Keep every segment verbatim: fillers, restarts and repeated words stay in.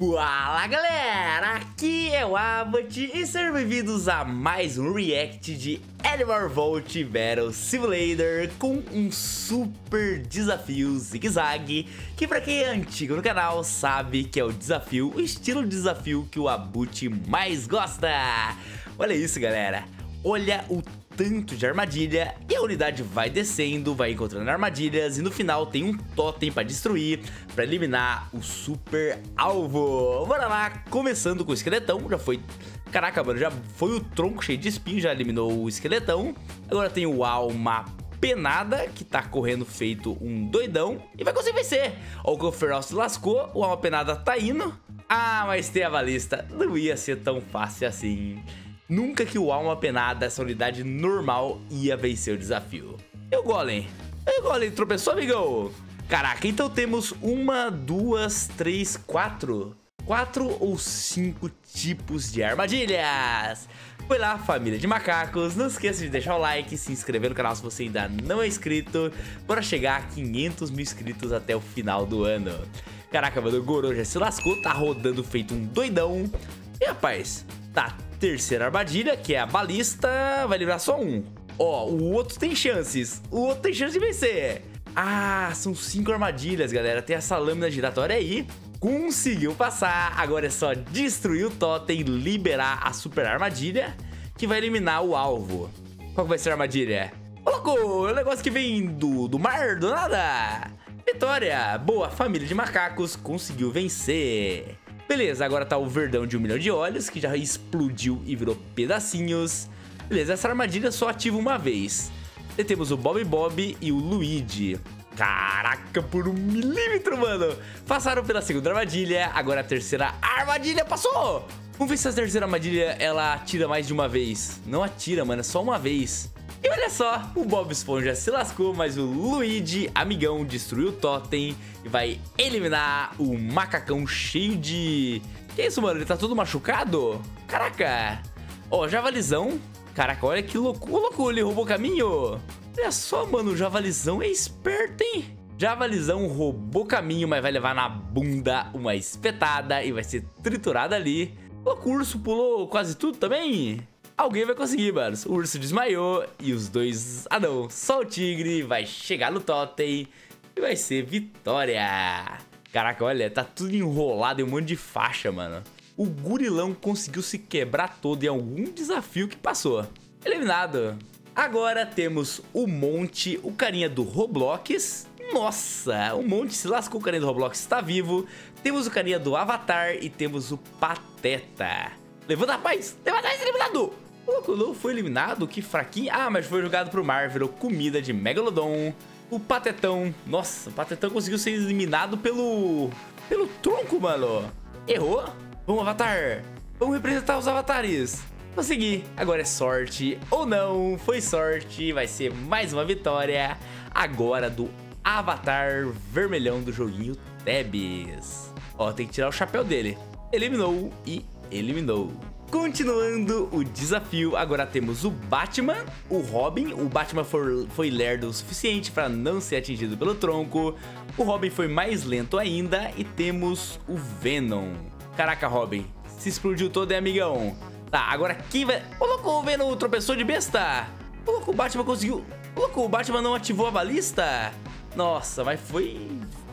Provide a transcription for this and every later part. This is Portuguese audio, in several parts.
Fala galera, aqui é o AbooT e sejam bem-vindos a mais um react de Animal Revolt Battle Simulator com um super desafio zigue-zague, que pra quem é antigo no canal sabe que é o desafio, o estilo de desafio que o AbooT mais gosta. Olha isso galera, olha o tanto de armadilha, e a unidade vai descendo, vai encontrando armadilhas, e no final tem um totem pra destruir, pra eliminar o super alvo. Bora lá, começando com o esqueletão. Já foi, caraca mano, já foi o tronco cheio de espinho, já eliminou o esqueletão. Agora tem o alma penada, que tá correndo feito um doidão, e vai conseguir vencer. Ó, o Goferoz se lascou, o alma penada tá indo. Ah, mas tem a balista, não ia ser tão fácil assim. Nunca que o alma penada, essa unidade normal, ia vencer o desafio. E o Golem? E o Golem tropeçou, amigão? Caraca, então temos uma, duas, três, quatro. Quatro ou cinco tipos de armadilhas. Foi lá, família de macacos. Não esqueça de deixar o like, se inscrever no canal se você ainda não é inscrito. Bora chegar a quinhentos mil inscritos até o final do ano. Caraca, mano, o Goro já se lascou, tá rodando feito um doidão. E rapaz, tá... terceira armadilha, que é a balista, vai livrar só um. Ó, o outro tem chances, o outro tem chance de vencer. Ah, são cinco armadilhas, galera. Tem essa lâmina giratória aí. Conseguiu passar, agora é só destruir o totem, liberar a super armadilha, que vai eliminar o alvo. Qual que vai ser a armadilha? Ô, louco, é um negócio que vem do, do mar, do nada. Vitória, boa, família de macacos, conseguiu vencer. Beleza, agora tá o Verdão de Um Milhão de Olhos, que já explodiu e virou pedacinhos. Beleza, essa armadilha só ativa uma vez. E temos o Bob Bob e o Luigi. Caraca, por um milímetro, mano. Passaram pela segunda armadilha, agora a terceira armadilha passou. Vamos ver se a terceira armadilha, ela atira mais de uma vez. Não atira, mano, é só uma vez. E olha só, o Bob Esponja se lascou, mas o Luigi, amigão, destruiu o totem e vai eliminar o macacão cheio de... Que isso, mano? Ele tá todo machucado? Caraca! Ó, oh, Javalizão. Caraca, olha que louco, louco, ele roubou o caminho. Olha só, mano, o Javalizão é esperto, hein? Javalizão roubou o caminho, mas vai levar na bunda uma espetada e vai ser triturado ali. O curso pulou quase tudo também. Alguém vai conseguir, mano. O urso desmaiou e os dois... Ah, não. Só o tigre vai chegar no totem e vai ser vitória. Caraca, olha. Tá tudo enrolado em um monte de faixa, mano. O gurilão conseguiu se quebrar todo em algum desafio que passou. Eliminado. Agora temos o Monte, o carinha do Roblox. Nossa, o Monte se lascou. O carinha do Roblox tá vivo. Temos o carinha do Avatar e temos o Pateta. Levanta, rapaz. Levanta, esse eliminado. O Anquilossauro foi eliminado, que fraquinho. Ah, mas foi jogado pro mar, virou comida de Megalodon. O Patetão, nossa, o Patetão conseguiu ser eliminado pelo... Pelo tronco, mano. Errou? Vamos, Avatar. Vamos representar os avatares. Consegui. Agora é sorte ou não. Foi sorte, vai ser mais uma vitória. Agora do Avatar vermelhão do joguinho Tebis. Ó, tem que tirar o chapéu dele. Eliminou e eliminou. Continuando o desafio, agora temos o Batman, o Robin. O Batman foi, foi lerdo o suficiente para não ser atingido pelo tronco. O Robin foi mais lento ainda e temos o Venom. Caraca, Robin, se explodiu todo, hein, amigão? Tá, agora quem vai... Ô, louco, o Venom tropeçou de besta. Ô, louco, o Batman conseguiu... Ô, louco, o Batman não ativou a balista. Nossa, mas foi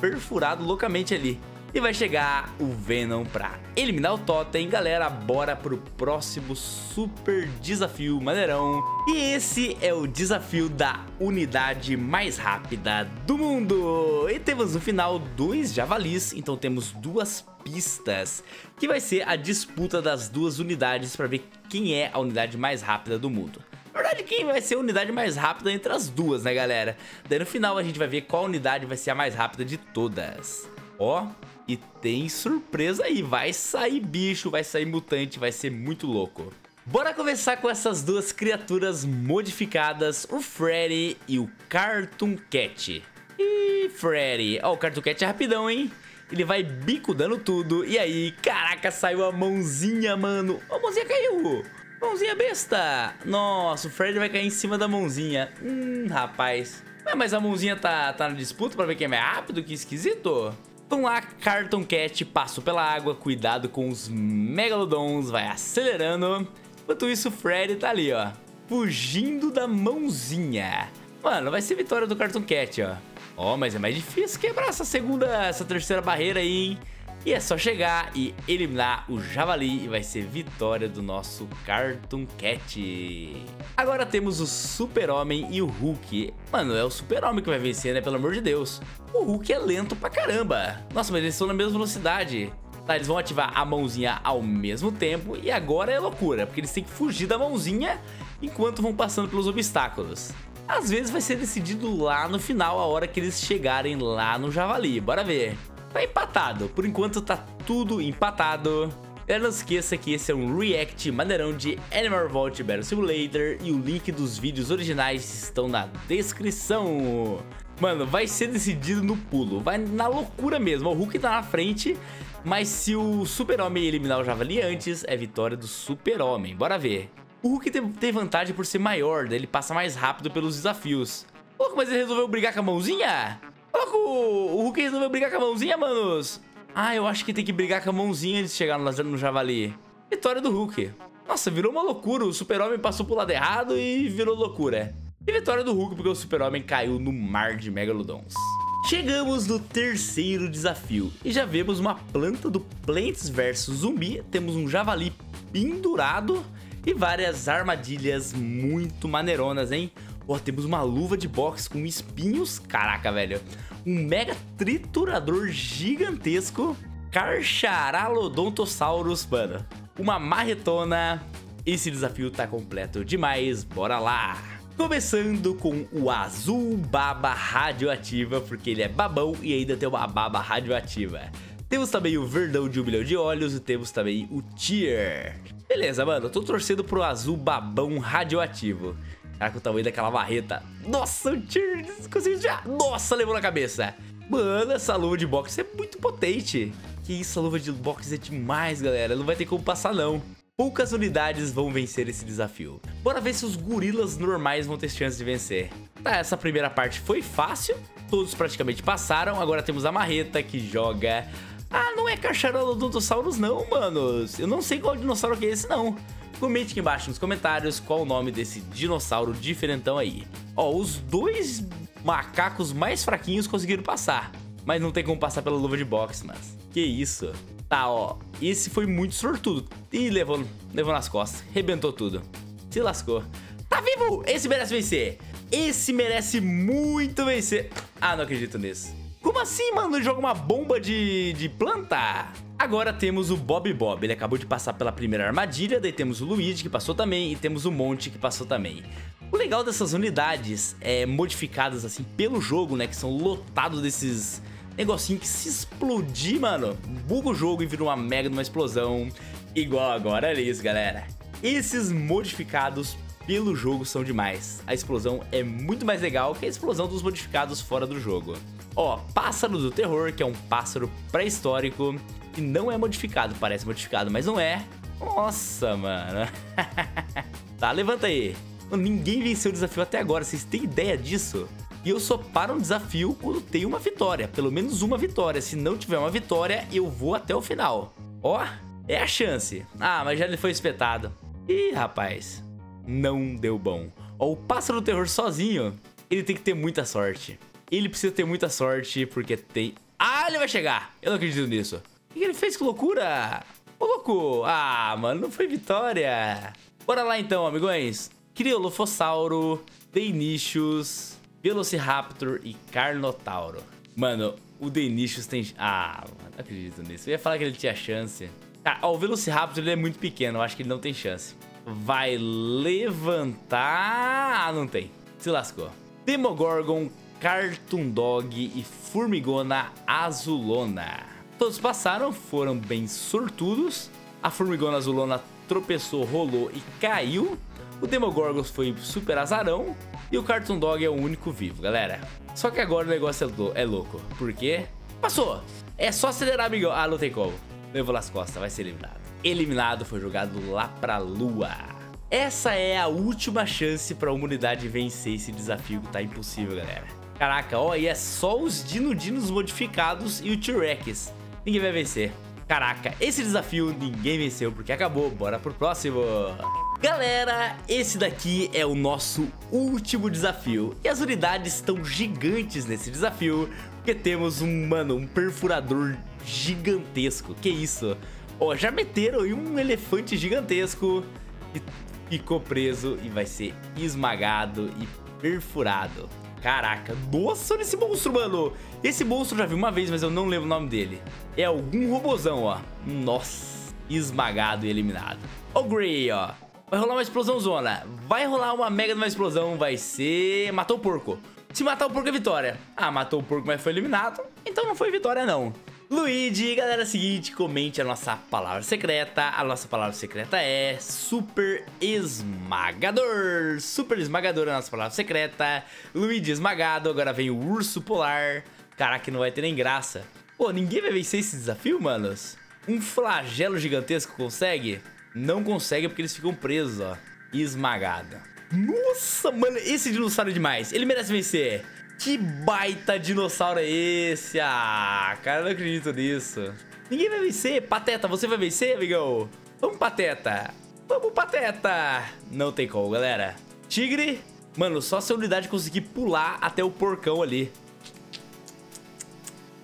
perfurado loucamente ali. E vai chegar o Venom pra eliminar o totem. Galera, bora pro próximo super desafio maneirão. E esse é o desafio da unidade mais rápida do mundo. E temos no final dois javalis. Então temos duas pistas, que vai ser a disputa das duas unidades pra ver quem é a unidade mais rápida do mundo. Na verdade, quem vai ser a unidade mais rápida entre as duas, né, galera? Daí no final a gente vai ver qual unidade vai ser a mais rápida de todas. Ó, e tem surpresa aí, vai sair bicho, vai sair mutante, vai ser muito louco. Bora começar com essas duas criaturas modificadas, o Freddy e o Cartoon Cat. Ih, Freddy, ó, o Cartoon Cat é rapidão, hein? Ele vai bico dando tudo, e aí, caraca, saiu a mãozinha, mano. Ó, a mãozinha caiu, mãozinha besta. Nossa, o Freddy vai cair em cima da mãozinha, hum, rapaz. Ah, mas a mãozinha tá, tá na disputa pra ver quem é mais rápido, que esquisito. Vamos lá, Cartoon Cat, passo pela água, cuidado com os Megalodons, vai acelerando. Enquanto isso, o Freddy tá ali, ó, fugindo da mãozinha. Mano, vai ser vitória do Cartoon Cat, ó. Ó, mas é mais difícil quebrar essa segunda, essa terceira barreira aí, hein? E é só chegar e eliminar o Javali e vai ser vitória do nosso Cartoon Cat. Agora temos o Super-Homem e o Hulk. Mano, é o Super-Homem que vai vencer, né? Pelo amor de Deus. O Hulk é lento pra caramba. Nossa, mas eles estão na mesma velocidade. Tá, eles vão ativar a mãozinha ao mesmo tempo. E agora é loucura, porque eles têm que fugir da mãozinha enquanto vão passando pelos obstáculos. Às vezes vai ser decidido lá no final, a hora que eles chegarem lá no Javali. Bora ver. Tá empatado, por enquanto tá tudo empatado. Galera, não esqueça que esse é um react maneirão de Animal Revolt Battle Simulator e o link dos vídeos originais estão na descrição. Mano, vai ser decidido no pulo, vai na loucura mesmo. O Hulk tá na frente, mas se o Super-Homem eliminar o Javali antes, é vitória do Super-Homem. Bora ver. O Hulk tem vantagem por ser maior, daí ele passa mais rápido pelos desafios. Louco, mas ele resolveu brigar com a mãozinha? O Hulk resolveu brigar com a mãozinha, manos. Ah, eu acho que tem que brigar com a mãozinha antes de chegar no Javali. Vitória do Hulk. Nossa, virou uma loucura. O Super-Homem passou pro lado errado e virou loucura. E vitória do Hulk, porque o Super-Homem caiu no mar de Megalodons. Chegamos no terceiro desafio. E já vemos uma planta do Plants versus. Zumbi. Temos um Javali pendurado e várias armadilhas muito maneironas, hein? Ó, oh, temos uma luva de boxe com espinhos. Caraca, velho. Um mega triturador gigantesco. Carcharalodontosaurus, mano. Uma marretona. Esse desafio tá completo demais. Bora lá. Começando com o azul baba radioativa, porque ele é babão e ainda tem uma baba radioativa. Temos também o verdão de um milhão de olhos e temos também o Tier. Beleza, mano. Tô torcendo pro azul babão radioativo. Caraca, o tamanho daquela barreta. Nossa, o Tier conseguiu tirar. Nossa, levou na cabeça. Mano, essa luva de boxe é muito potente. Que isso, a luva de boxe é demais, galera. Não vai ter como passar, não. Poucas unidades vão vencer esse desafio. Bora ver se os gorilas normais vão ter chance de vencer. Tá, essa primeira parte foi fácil. Todos praticamente passaram. Agora temos a marreta que joga... Ah, não é Carcharalodontosaurus não, manos. Eu não sei qual dinossauro que é esse, não. Comente aqui embaixo nos comentários qual o nome desse dinossauro diferentão aí. Ó, os dois macacos mais fraquinhos conseguiram passar. Mas não tem como passar pela luva de boxe, mas... Que isso. Tá, ó. Esse foi muito sortudo. Ih, levou, levou nas costas. Rebentou tudo. Se lascou. Tá vivo! Esse merece vencer. Esse merece muito vencer. Ah, não acredito nisso. Como assim, mano? Ele joga uma bomba de, de planta? Agora temos o Bob Bob, ele acabou de passar pela primeira armadilha, daí temos o Luigi que passou também e temos o Monte que passou também. O legal dessas unidades é modificadas assim pelo jogo, né, que são lotados desses negocinhos que se explodir, mano, buga o jogo e vira uma mega numa explosão, igual agora é isso, galera. Esses modificados pelo jogo são demais, a explosão é muito mais legal que a explosão dos modificados fora do jogo. Ó, Pássaro do Terror, que é um pássaro pré-histórico, que não é modificado, parece modificado, mas não é. Nossa, mano. Tá, levanta aí. Mano, ninguém venceu o desafio até agora, vocês têm ideia disso? E eu só paro um desafio quando tem uma vitória, pelo menos uma vitória. Se não tiver uma vitória, eu vou até o final. Ó, é a chance. Ah, mas já ele foi espetado. Ih, rapaz, não deu bom. Ó, o Pássaro do Terror sozinho, ele tem que ter muita sorte. Ele precisa ter muita sorte, porque tem... Ah, ele vai chegar! Eu não acredito nisso. O que ele fez? Que loucura! Ô, louco! Ah, mano, não foi vitória! Bora lá então, amigões. Criolofossauro, Deinichus, Velociraptor e Carnotauro. Mano, o Deinichus tem... Ah, mano, não acredito nisso. Eu ia falar que ele tinha chance. Tá, ó, o Velociraptor ele é muito pequeno. Eu acho que ele não tem chance. Vai levantar... Ah, não tem. Se lascou. Demogorgon... Cartoon Dog e Formigona Azulona. Todos passaram, foram bem sortudos. A Formigona Azulona tropeçou, rolou e caiu. O Demogorgon foi super azarão. E o Cartoon Dog é o único vivo, galera. Só que agora o negócio é louco. Por quê? Passou! É só acelerar, amigão. Ah, não tem como. Levou nas costas, vai ser eliminado. Eliminado, foi jogado lá pra lua. Essa é a última chance pra uma unidade vencer esse desafio que tá impossível, galera. Caraca, ó, e é só os dinodinos modificados e o T-Rex. Ninguém vai vencer. Caraca, esse desafio ninguém venceu porque acabou. Bora pro próximo. Galera, esse daqui é o nosso último desafio. E as unidades estão gigantes nesse desafio, porque temos um, mano, um perfurador gigantesco. Que isso? Ó, já meteram aí um elefante gigantesco e ficou preso e vai ser esmagado e perfurado. Caraca, nossa, olha esse monstro, mano. Esse monstro eu já vi uma vez, mas eu não lembro o nome dele. É algum robozão, ó. Nossa, esmagado e eliminado. O Grey, ó. Vai rolar uma explosão zona. Vai rolar uma mega de uma explosão. Vai ser... Matou o porco. Se matar o porco é vitória. Ah, matou o porco, mas foi eliminado. Então não foi vitória, não. Luigi, galera, é o seguinte. Comente a nossa palavra secreta. A nossa palavra secreta é... Super esmagador. Super esmagador é a nossa palavra secreta. Luigi esmagado. Agora vem o urso polar. Caraca, não vai ter nem graça. Pô, ninguém vai vencer esse desafio, manos? Um flagelo gigantesco consegue... Não consegue porque eles ficam presos, ó. Esmagada. Nossa, mano, esse dinossauro é demais. Ele merece vencer. Que baita dinossauro é esse? Ah, cara, eu não acredito nisso. Ninguém vai vencer. Pateta, você vai vencer, amigão? Vamos, Pateta. Vamos, Pateta. Não tem como, galera. Tigre. Mano, só se a unidade conseguir pular até o porcão ali.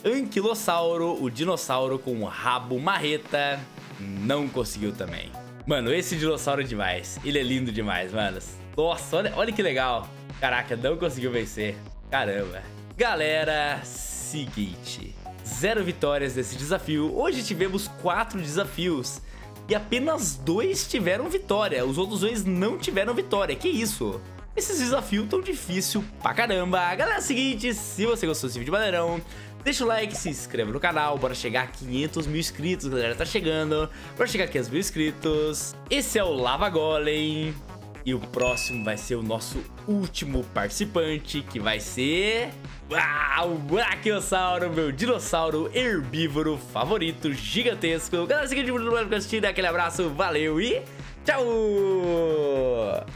Anquilossauro, o dinossauro com rabo marreta. Não conseguiu também. Mano, esse dinossauro é demais. Ele é lindo demais, manos. Nossa, olha, olha que legal. Caraca, não conseguiu vencer. Caramba. Galera, seguinte. Zero vitórias nesse desafio. Hoje tivemos quatro desafios. E apenas dois tiveram vitória. Os outros dois não tiveram vitória. Que isso? Esses desafios tão difíceis pra caramba. Galera, seguinte. Se você gostou desse vídeo, maneirão... Deixa o like, se inscreva no canal, bora chegar a quinhentos mil inscritos, galera, tá chegando. Bora chegar a quinhentos mil inscritos. Esse é o Lava Golem. E o próximo vai ser o nosso último participante, que vai ser... Ah, o Anquilossauro, meu dinossauro herbívoro favorito, gigantesco. Galera, se inscreva no canal pra assistir, aquele abraço, valeu e tchau!